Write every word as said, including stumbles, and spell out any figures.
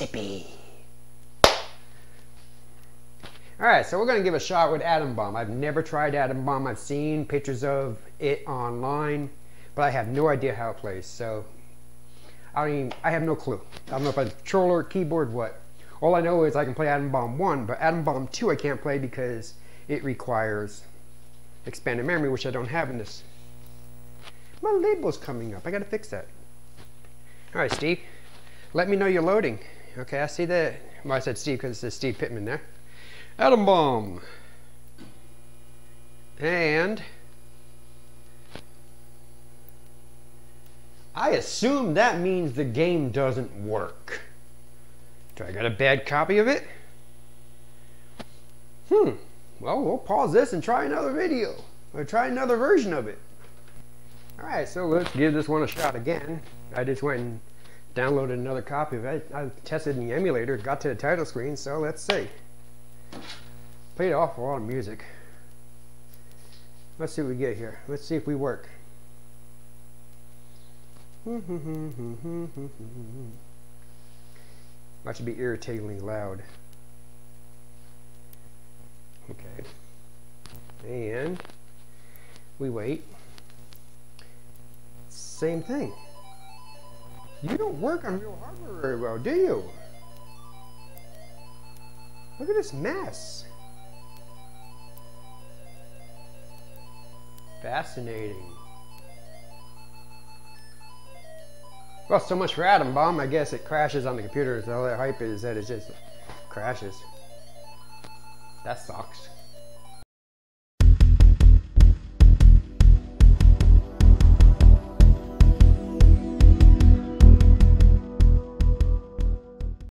recipe. Alright, so we're going to give a shot with Adam Bomb. I've never tried Adam Bomb. I've seen pictures of it online, but I have no idea how it plays, so I mean, I have no clue. I don't know if I controller, keyboard, what. All I know is I can play Adam Bomb one, but Adam Bomb two I can't play because it requires expanded memory, which I don't have in this. My label's coming up. I gotta fix that. Alright, Steve, let me know you're loading. Okay, I see that. Well, I said Steve because it says Steve Pittman there. Adam Bomb. And I assume that means the game doesn't work. Do I got a bad copy of it? Hmm. Well, we'll pause this and try another video. Or try another version of it. Alright, so let's give this one a shot again. I just went and downloaded another copy of it. I tested in the emulator, got to the title screen, so let's see. Played an awful lot of music. Let's see what we get here. Let's see if we work. That should be irritatingly loud. Okay. And we wait. Same thing. You don't work on real hardware very well, do you? Look at this mess. Fascinating. Well, so much for Adam Bomb. I guess it crashes on the computer. All that hype is that it just crashes. That sucks.